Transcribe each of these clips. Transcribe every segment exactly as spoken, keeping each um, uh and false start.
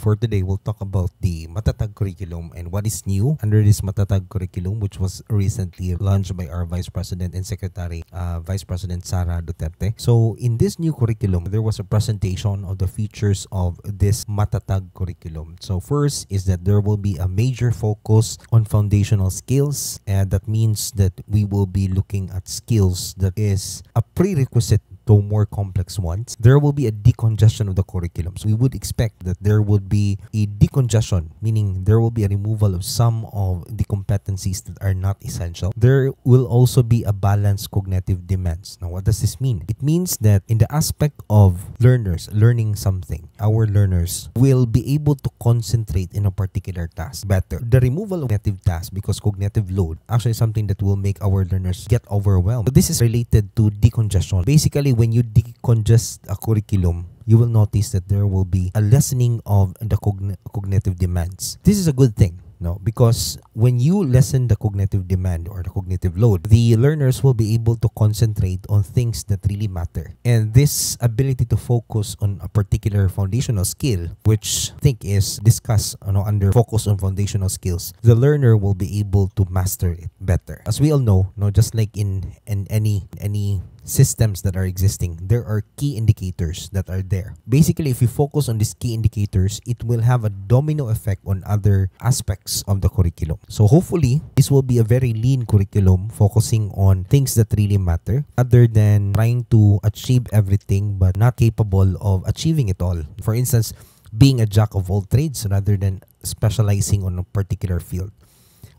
for today, we'll talk about the Matatag Curriculum and what is new under this Matatag Curriculum, which was recently launched by our Vice President and Secretary, uh, Vice President Sarah Duterte. So in this new curriculum, there was a presentation of the features of this Matatag Curriculum. So first is that there will be a major focus on foundational skills, and that means that we will be looking at skills that is a prerequisite though more complex ones. There will be a decongestion of the curriculum. So we would expect that there would be a decongestion, meaning there will be a removal of some of the competencies that are not essential. There will also be a balanced cognitive demands. Now, what does this mean? It means that in the aspect of learners learning something, our learners will be able to concentrate in a particular task better. The removal of cognitive tasks, because cognitive load actually is something that will make our learners get overwhelmed. So this is related to decongestion. Basically, when you decongest a curriculum, you will notice that there will be a lessening of the cogn cognitive demands. This is a good thing, no? Because when you lessen the cognitive demand or the cognitive load, the learners will be able to concentrate on things that really matter. And this ability to focus on a particular foundational skill, which I think is discussed, you know, under focus on foundational skills, the learner will be able to master it better. As we all know, no, just like in, in any any systems that are existing, there are key indicators that are there. Basically, if you focus on these key indicators, it will have a domino effect on other aspects of the curriculum. So hopefully, this will be a very lean curriculum focusing on things that really matter, other than trying to achieve everything but not capable of achieving it all. For instance, being a jack of all trades rather than specializing on a particular field.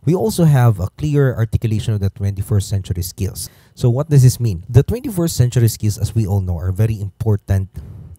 We also have a clear articulation of the twenty-first century skills. So what does this mean? The twenty-first century skills, as we all know, are very important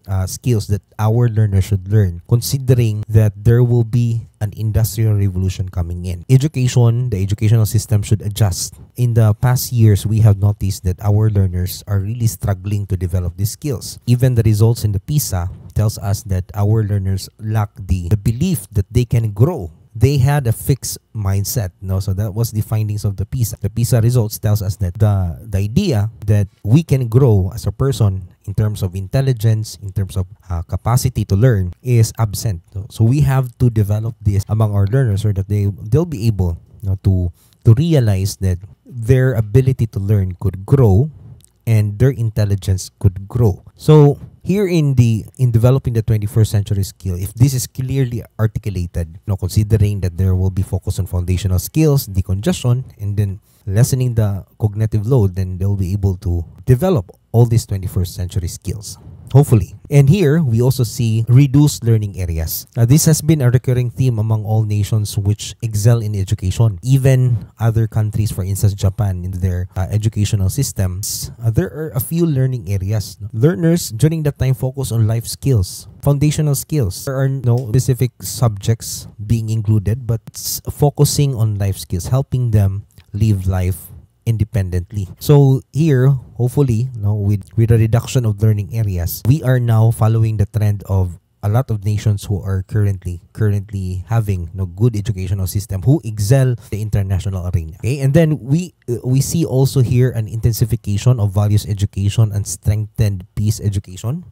uh, skills that our learners should learn, considering that there will be an industrial revolution coming in. Education, the educational system should adjust. In the past years, we have noticed that our learners are really struggling to develop these skills. Even the results in the PISA tells us that our learners lack the, the belief that they can grow. They had a fixed mindset, no? So that was the findings of the PISA. The PISA results tells us that the, the idea that we can grow as a person in terms of intelligence, in terms of uh, capacity to learn, is absent. No? So we have to develop this among our learners so that they, they'll be able, you know, to, to realize that their ability to learn could grow and their intelligence could grow. So here in the in developing the twenty-first century skill, if this is clearly articulated, you know, considering that there will be focus on foundational skills, decongestion, and then lessening the cognitive load, then they'll be able to develop all these twenty-first century skills, hopefully. And here, we also see reduced learning areas. Now, this has been a recurring theme among all nations which excel in education. Even other countries, for instance, Japan, in their uh, educational systems, uh, there are a few learning areas. Learners during that time focus on life skills, foundational skills. There are no specific subjects being included, but it's focusing on life skills, helping them live life independently. So here, hopefully, you know, with with a reduction of learning areas, we are now following the trend of a lot of nations who are currently currently having no good educational system, who excel the international arena. Okay, and then we uh, we see also here an intensification of values education and strengthened peace education.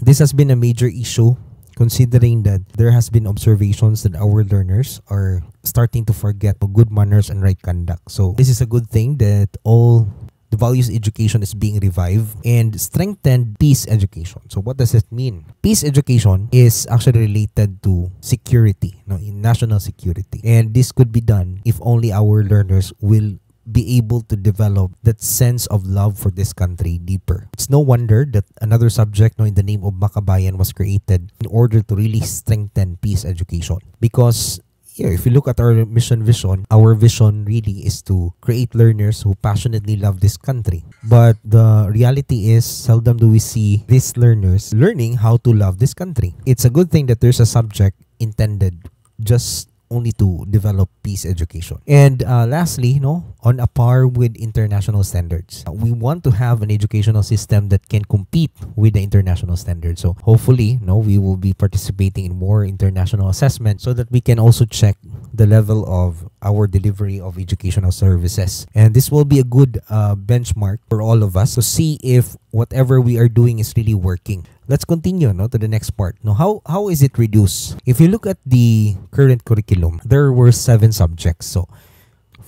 This has been a major issue, considering that there has been observations that our learners are starting to forget good manners and right conduct. So this is a good thing that all the values education is being revived and strengthened peace education. So what does it mean? Peace education is actually related to security, no, in national security. And this could be done if only our learners will be able to develop that sense of love for this country deeper. It's no wonder that another subject, no, in the name of Makabayan was created in order to really strengthen peace education. Because here, if you look at our mission vision, our vision really is to create learners who passionately love this country. But the reality is, seldom do we see these learners learning how to love this country. It's a good thing that there's a subject intended just only to develop peace education. And uh, lastly, no, on a par with international standards. We want to have an educational system that can compete with the international standards. So hopefully, no, we will be participating in more international assessment so that we can also check the level of our delivery of educational services. And this will be a good uh, benchmark for all of us to see if whatever we are doing is really working. Let's continue no, to the next part. Now, how, how is it reduced? If you look at the current curriculum, there were seven subjects. So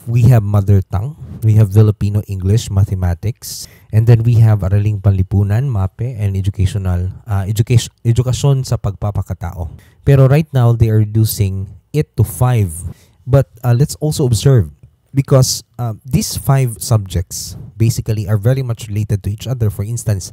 we have mother tongue, we have Filipino, English, mathematics, and then we have Araling Panlipunan, MAPE, and educational uh, education, education sa pagpapakatao. Pero right now, they are reducing it to five. But uh, let's also observe, because uh, these five subjects basically are very much related to each other. For instance,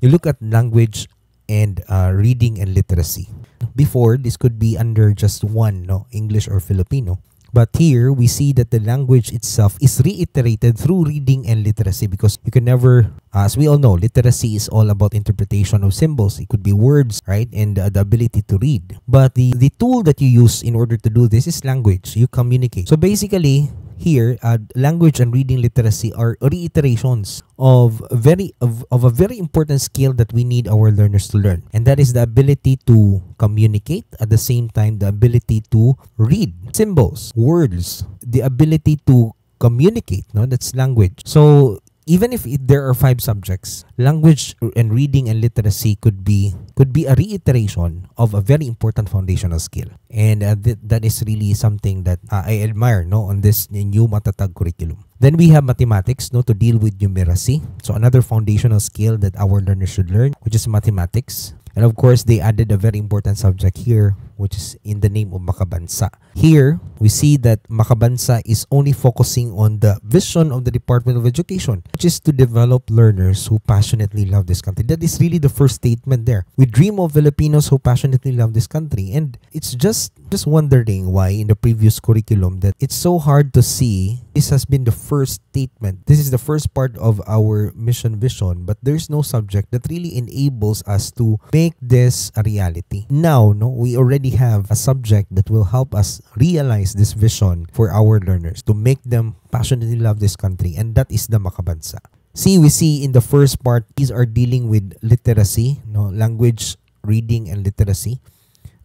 you look at language and uh, reading and literacy. Before, this could be under just one, no, English or Filipino. But here, we see that the language itself is reiterated through reading and literacy, because you can never, as we all know, literacy is all about interpretation of symbols. It could be words, right? And uh, the ability to read. But the, the tool that you use in order to do this is language. You communicate. So basically, here, uh, language and reading literacy are reiterations of a, very, of, of a very important skill that we need our learners to learn. And that is the ability to communicate, at the same time, the ability to read symbols, words, the ability to communicate, no? That's language. So even if it, there are five subjects, language and reading and literacy could be could be a reiteration of a very important foundational skill, and uh, th that is really something that uh, I admire, no, on this new Matatag curriculum. Then we have mathematics, no, to deal with numeracy. So another foundational skill that our learners should learn, which is mathematics. And of course, they added a very important subject here, which is in the name of Makabansa. Here, we see that Makabansa is only focusing on the vision of the Department of Education, which is to develop learners who passionately love this country. That is really the first statement there. We dream of Filipinos who passionately love this country. And it's just, just wondering why in the previous curriculum that it's so hard to see. This has been the first statement. This is the first part of our mission vision, but there's no subject that really enables us to make this a reality. Now, no, we already have a subject that will help us realize this vision for our learners, to make them passionately love this country, and that is the Makabansa. See, we see in the first part, these are dealing with literacy, no, language, reading, and literacy.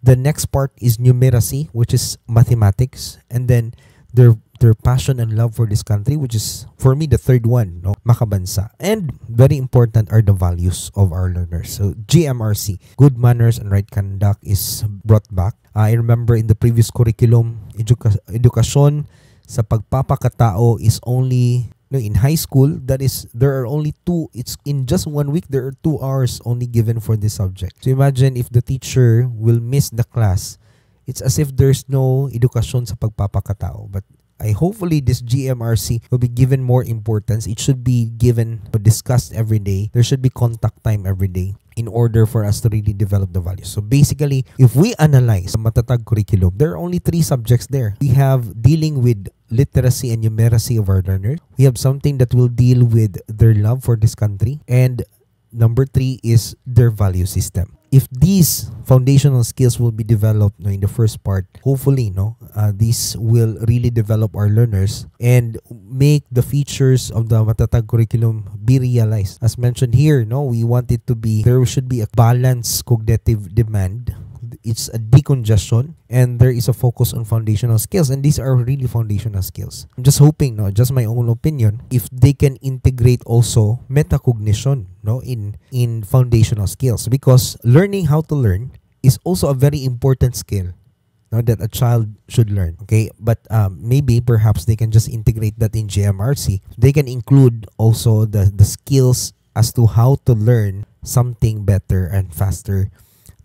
The next part is numeracy, which is mathematics, and then their their passion and love for this country, which is, for me, the third one, no, Makabansa. And very important are the values of our learners. So G M R C, good manners and right conduct, is brought back. I remember in the previous curriculum, educa education sa pagpapakatao is only, no, in high school, that is, there are only two, it's in just one week, there are two hours only given for this subject. So imagine if the teacher will miss the class, it's as if there's no education sa pagpapakatao. But I hopefully this G M R C will be given more importance. It should be given or discussed every day. There should be contact time every day in order for us to really develop the values. So basically, if we analyze the Matatag curriculum, there are only three subjects there. We have dealing with literacy and numeracy of our learners. We have something that will deal with their love for this country. And number three is their value system. If these foundational skills will be developed, no, in the first part, hopefully, no, uh, this will really develop our learners and make the features of the Matatag curriculum be realized. As mentioned here, no, we want it to be, there should be a balanced cognitive demand. It's a decongestion, and there is a focus on foundational skills, and these are really foundational skills. I'm just hoping, no, just my own opinion, if they can integrate also metacognition, no, in in foundational skills, because learning how to learn is also a very important skill, no, that a child should learn. Okay, but um, maybe perhaps they can just integrate that in G M R C. They can include also the the skills as to how to learn something better and faster.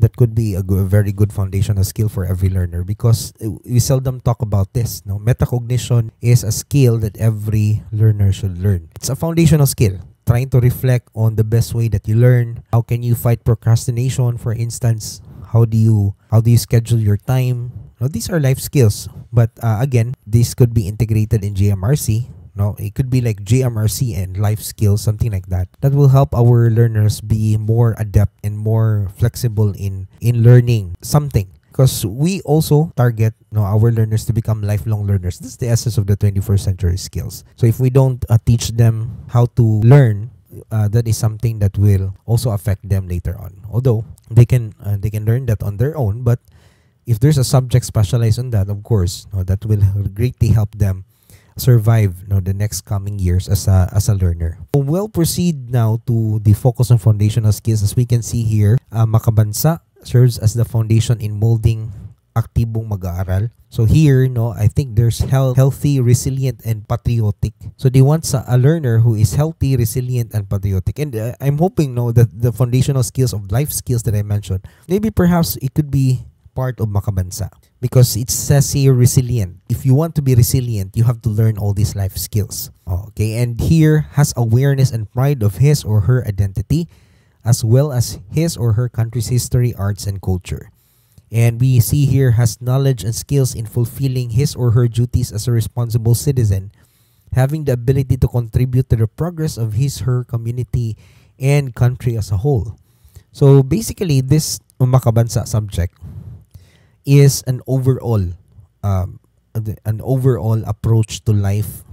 That could be a, good, a very good foundational skill for every learner, because we seldom talk about this. No, metacognition is a skill that every learner should learn. It's a foundational skill. Trying to reflect on the best way that you learn. How can you fight procrastination, for instance? How do you how do you schedule your time? Now, these are life skills. But uh, again, this could be integrated in G M R C. No, it could be like G M R C and life skills, something like that. That will help our learners be more adept and more flexible in, in learning something. Because we also target, no, our learners to become lifelong learners. This is the essence of the twenty-first century skills. So if we don't uh, teach them how to learn, uh, that is something that will also affect them later on. Although they can, uh, they can learn that on their own, but if there's a subject specialized on that, of course, no, that will greatly help them survive no, the next coming years as a, as a learner. We'll proceed now to the focus on foundational skills. As we can see here, uh, Makabansa serves as the foundation in molding aktibong mag-aaral. So here, no, I think there's health, healthy, resilient, and patriotic. So they want sa, a learner who is healthy, resilient, and patriotic. And uh, I'm hoping no, that the foundational skills of life skills that I mentioned, maybe perhaps it could be part of Makabansa, because it says here resilient. If you want to be resilient, you have to learn all these life skills. Okay, and here has awareness and pride of his or her identity, as well as his or her country's history, arts, and culture. And we see here has knowledge and skills in fulfilling his or her duties as a responsible citizen, having the ability to contribute to the progress of his or her community and country as a whole. So basically, this Makabansa subject is an overall um, an overall approach to life,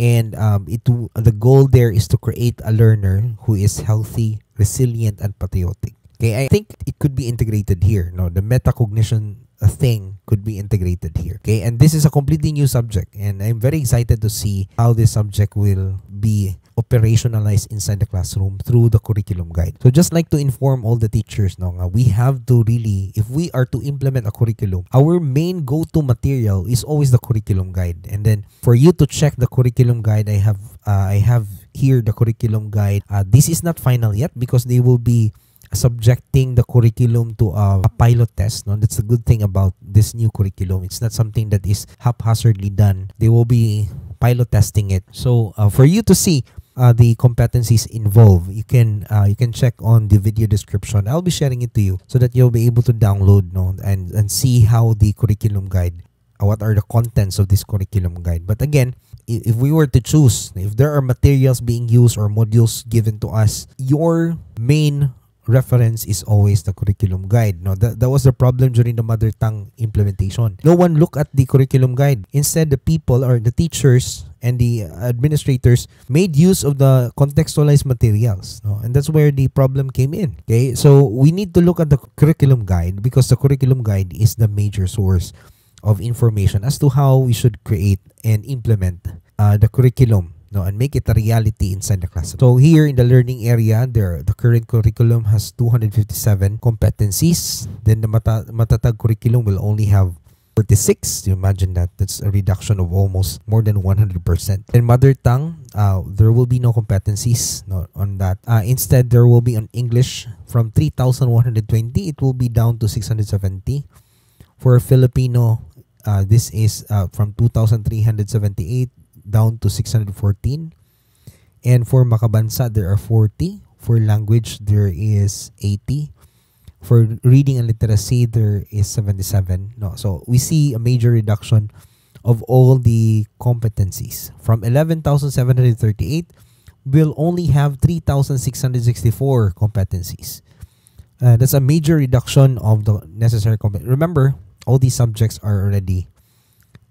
and um, it the goal there is to create a learner who is healthy, resilient, and patriotic. Okay, I think it could be integrated here. No, the metacognition thing could be integrated here. Okay, and this is a completely new subject, and I'm very excited to see how this subject will be operationalized inside the classroom through the curriculum guide. So just like to inform all the teachers, no, we have to really, if we are to implement a curriculum, our main go-to material is always the curriculum guide. And then for you to check the curriculum guide, I have uh, I have here the curriculum guide. Uh, this is not final yet because they will be subjecting the curriculum to a, a pilot test. No, that's the good thing about this new curriculum. It's not something that is haphazardly done. They will be pilot testing it. So uh, for you to see uh, the competencies involved, you can uh, you can check on the video description. I'll be sharing it to you so that you'll be able to download no, and and see how the curriculum guide, uh, what are the contents of this curriculum guide. But again, if we were to choose, if there are materials being used or modules given to us, your main reference is always the curriculum guide. No, that, that was the problem during the mother tongue implementation. No one looked at the curriculum guide. Instead, the people or the teachers and the administrators made use of the contextualized materials. No? And that's where the problem came in. Okay, so we need to look at the curriculum guide because the curriculum guide is the major source of information as to how we should create and implement uh, the curriculum. No, and make it a reality inside the classroom. So here in the learning area, there the current curriculum has two hundred fifty-seven competencies. Then the Mata, Matatag curriculum will only have forty-six. You imagine that. That's a reduction of almost more than one hundred percent. In mother tongue, uh, there will be no competencies no, on that. Uh, instead, there will be on English from three thousand one hundred twenty. It will be down to six hundred seventy. For Filipino, uh, this is uh, from two thousand three hundred seventy-eight. Down to six hundred fourteen. And for Makabansa, there are forty. For language, there is eighty. For reading and literacy, there is seventy-seven. No, so we see a major reduction of all the competencies. From eleven thousand seven hundred thirty-eight, we'll only have three thousand six hundred sixty-four competencies. Uh, that's a major reduction of the necessary competencies. Remember, all these subjects are already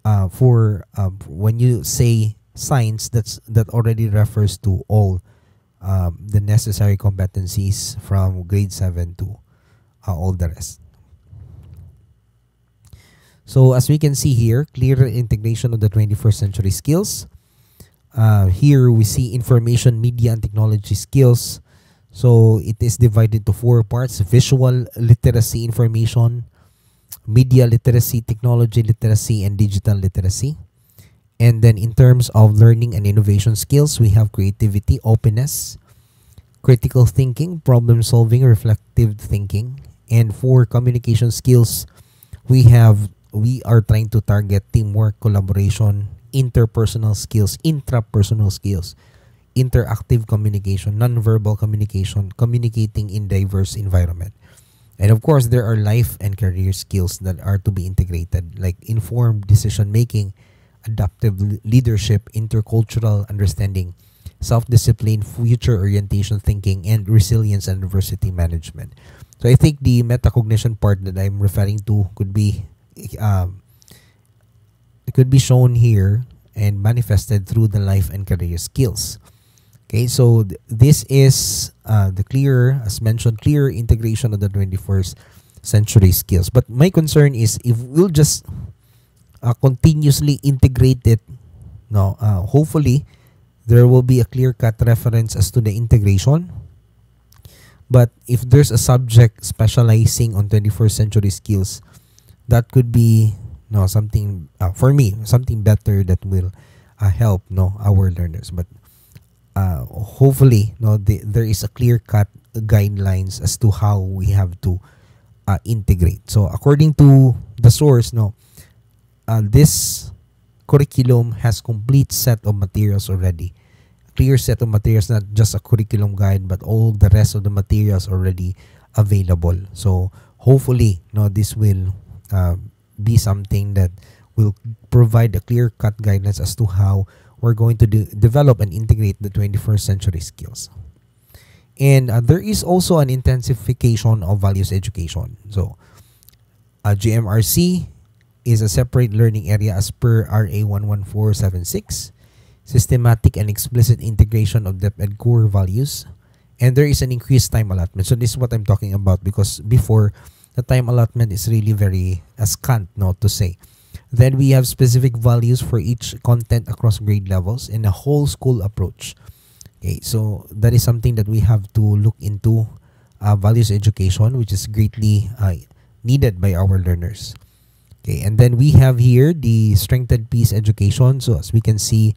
Uh, for uh, when you say science, that's that already refers to all um, the necessary competencies from grade seven to uh, all the rest. So as we can see here, clearer integration of the twenty-first century skills. Uh, here we see information, media, and technology skills. So it is divided to four parts: visual literacy, information, media literacy, technology literacy, and digital literacy. And then in terms of learning and innovation skills, we have creativity, openness, critical thinking, problem solving, reflective thinking. And for communication skills, we have we are trying to target teamwork, collaboration, interpersonal skills, intrapersonal skills, interactive communication, nonverbal communication, communicating in diverse environment. And of course, there are life and career skills that are to be integrated, like informed decision-making, adaptive leadership, intercultural understanding, self-discipline, future orientation thinking, and resilience and adversity management. So I think the metacognition part that I'm referring to could be, um, it could be shown here and manifested through the life and career skills. Okay, so th this is uh, the clearer, as mentioned, clearer integration of the twenty-first century skills. But my concern is if we'll just uh, continuously integrate it, no, uh, hopefully there will be a clear-cut reference as to the integration. But if there's a subject specializing on twenty-first century skills, that could be no something uh, for me, something better that will uh, help no our learners. But uh, hopefully no the, there is a clear-cut guidelines as to how we have to uh, integrate. So according to the source, no, uh, this curriculum has complete set of materials already. Clear set of materials, not just a curriculum guide, but all the rest of the materials already available. So hopefully, no, this will uh, be something that will provide a clear-cut guidance as to how we're going to de develop and integrate the twenty-first century skills. And uh, there is also an intensification of values education. So uh, G M R C is a separate learning area as per R A one one four seven six. Systematic and explicit integration of depth and core values, and there is an increased time allotment. So this is what I'm talking about, because before, the time allotment is really very scant, no, to say. Then we have specific values for each content across grade levels and a whole school approach. Okay, so that is something that we have to look into, uh, values education, which is greatly uh, needed by our learners. Okay, and then we have here the strengthened peace education. So as we can see,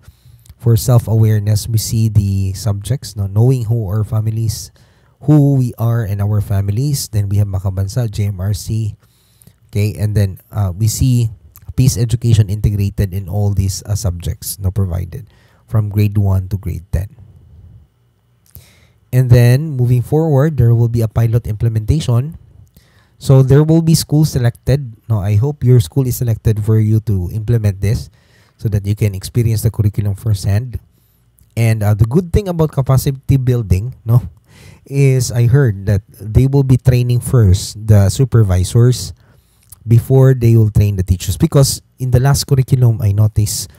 for self-awareness, we see the subjects, no, knowing who our families, who we are and our families. Then we have Makabansa, G M R C. Okay, and then uh, we see peace education integrated in all these uh, subjects, no, provided from grade one to grade ten. And then moving forward, there will be a pilot implementation. So there will be schools selected. No, I hope your school is selected for you to implement this, so that you can experience the curriculum firsthand. And uh, the good thing about capacity building, no, is I heard that they will be training first the supervisors before they will train the teachers. Because in the last curriculum, I noticed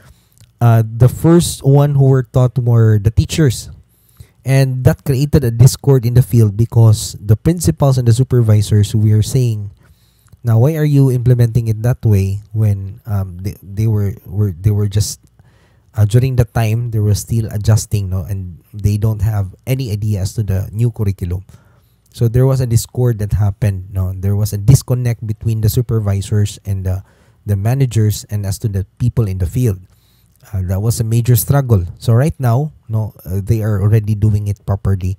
uh, the first one who were taught were the teachers. And that created a discord in the field, because the principals and the supervisors were saying, now, why are you implementing it that way when um, they, they were, were they were just uh, during the time they were still adjusting, no, and they don't have any idea as to the new curriculum. So there was a discord that happened. No, there was a disconnect between the supervisors and the the managers, and as to the people in the field. Uh, that was a major struggle. So right now, no, uh, they are already doing it properly.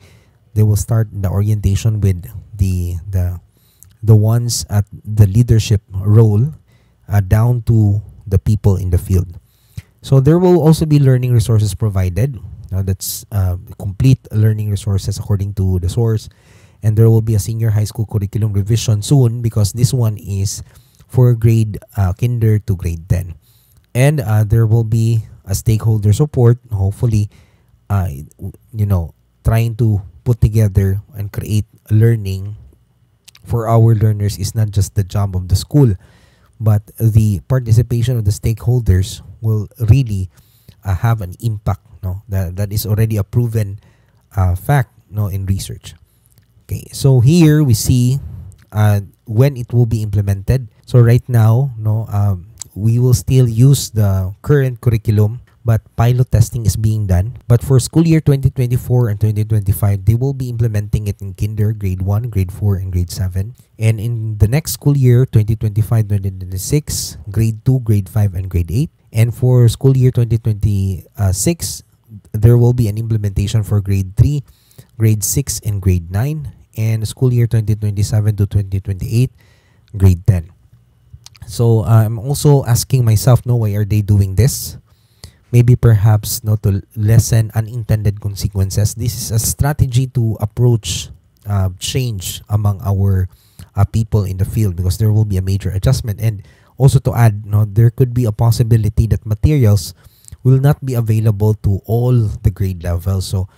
They will start the orientation with the the. the ones at the leadership role uh, down to the people in the field. So there will also be learning resources provided. Now that's uh, complete learning resources according to the source. And there will be a senior high school curriculum revision soon, because this one is for grade uh, kinder to grade ten. And uh, there will be a stakeholder support, hopefully, uh, you know, trying to put together and create learning for our learners is not just the job of the school, but the participation of the stakeholders will really uh, have an impact. No, that that is already a proven uh, fact. No, in research. Okay, so here we see uh, when it will be implemented. So right now, no, um, we will still use the current curriculum, but pilot testing is being done. But for school year twenty twenty-four and twenty twenty-five, they will be implementing it in kinder, grade one, grade four, and grade seven. And in the next school year, twenty twenty-five, twenty twenty-six, grade two, grade five, and grade eight. And for school year twenty twenty-six, there will be an implementation for grade three, grade six, and grade nine. And school year twenty twenty-seven to twenty twenty-eight, grade ten. So uh, I'm also asking myself, no, why are they doing this? Maybe perhaps not to lessen unintended consequences. This is a strategy to approach uh, change among our uh, people in the field, because there will be a major adjustment. And also to add, no, there could be a possibility that materials will not be available to all the grade levels. So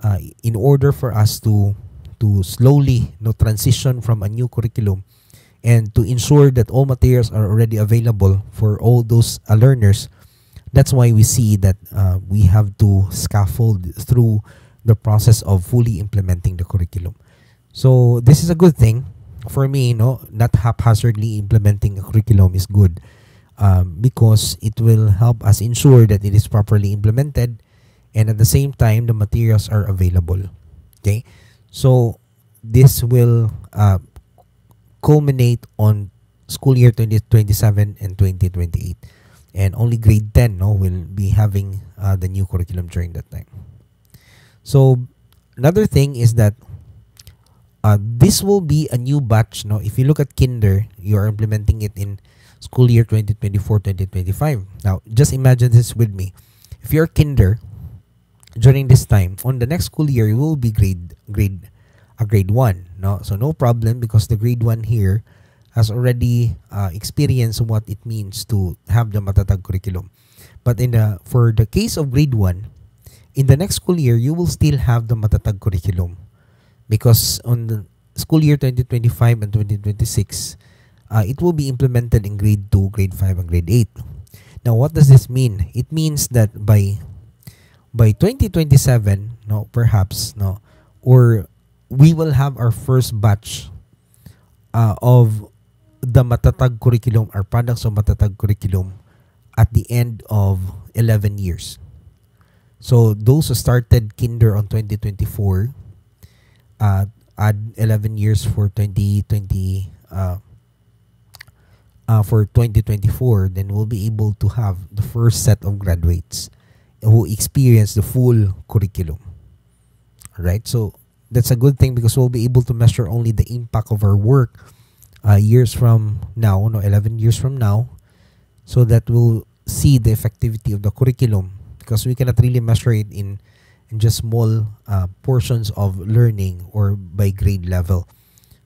uh, in order for us to, to slowly no, transition from a new curriculum, and to ensure that all materials are already available for all those uh, learners, that's why we see that uh, we have to scaffold through the process of fully implementing the curriculum. So this is a good thing. for me, no, not haphazardly implementing a curriculum is good, um, because it will help us ensure that it is properly implemented, and at the same time, the materials are available. Okay, so this will uh, culminate on school year twenty twenty-seven and twenty twenty-eight, and only grade ten, no, will be having uh, the new curriculum during that time. So another thing is that uh, this will be a new batch. No, if you look at kinder, you are implementing it in school year twenty twenty-four twenty twenty-five. Now, just imagine this with me. If you're kinder during this time, on the next school year, you will be grade grade a uh, grade one. No, so no problem, because the grade one here has already uh, experienced what it means to have the Matatag curriculum. But in the for the case of grade one, in the next school year, you will still have the Matatag curriculum, because on the school year twenty twenty-five and twenty twenty-six, uh, it will be implemented in grade two, grade five, and grade eight. Now, what does this mean? It means that by by twenty twenty-seven, no, perhaps no, or we will have our first batch uh, of the Matatag curriculum, our products of Matatag curriculum, at the end of eleven years. So those who started kinder on twenty twenty-four, uh, add eleven years for twenty twenty, uh, uh, for twenty twenty-four, then we'll be able to have the first set of graduates who experience the full curriculum. All right, so that's a good thing, because we'll be able to measure only the impact of our work uh, years from now, no, eleven years from now, so that we'll see the effectivity of the curriculum. Because we cannot really measure it in, in just small uh, portions of learning or by grade level.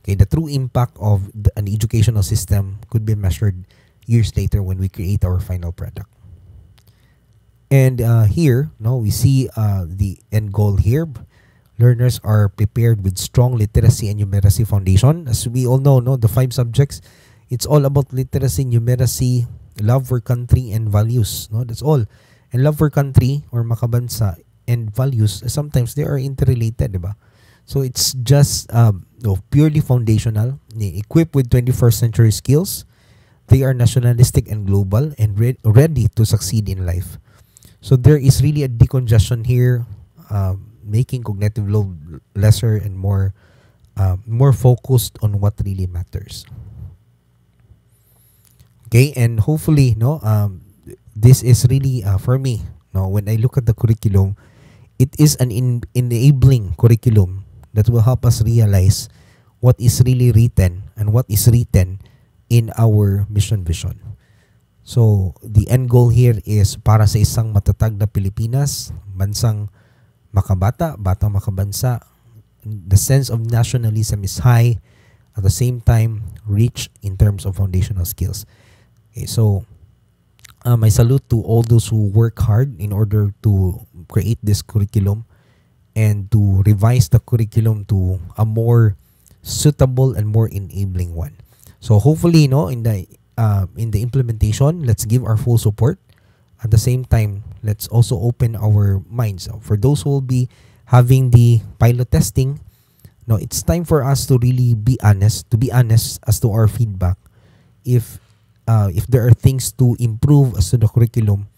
Okay, the true impact of the, an educational system could be measured years later when we create our final product. And uh, here, no, we see uh, the end goal here. Learners are prepared with strong literacy and numeracy foundation. As we all know, no, the five subjects, it's all about literacy, numeracy, love for country, and values. No, that's all. And love for country or Makabansa and values, sometimes they are interrelated, diba? So it's just um, no, purely foundational. Equipped with twenty-first century skills, they are nationalistic and global and re ready to succeed in life. So there is really a decongestion here, uh, making cognitive load lesser and more, uh, more focused on what really matters. Okay, and hopefully, no, um, this is really uh, for me, no, when I look at the curriculum, it is an in enabling curriculum that will help us realize what is really written and what is written in our mission vision. So the end goal here is para sa isang matatag na Pilipinas, bansang makabata, batang makabansa. The sense of nationalism is high, at the same time rich in terms of foundational skills. Okay, so Uh, my salute to all those who work hard in order to create this curriculum and to revise the curriculum to a more suitable and more enabling one. So hopefully, no, in the uh, in the implementation, let's give our full support. At the same time, let's also open our minds. So for those who will be having the pilot testing, no, it's time for us to really be honest, to be honest as to our feedback. If Uh, if there are things to improve as to the curriculum,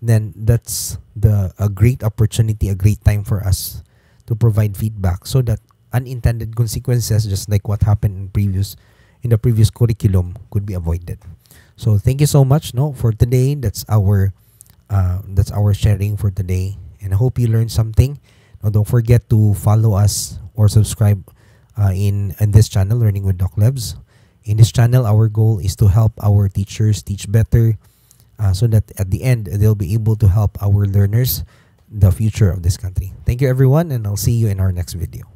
then that's the a great opportunity, a great time for us to provide feedback, so that unintended consequences, just like what happened in previous in the previous curriculum, could be avoided. So thank you so much, no, for today. That's our uh, that's our sharing for today, and I hope you learned something. Now, don't forget to follow us or subscribe uh, in in this channel, Learning with Doc Levz. In this channel, our goal is to help our teachers teach better, uh, so that at the end, they'll be able to help our learners, the future of this country. Thank you, everyone, and I'll see you in our next video.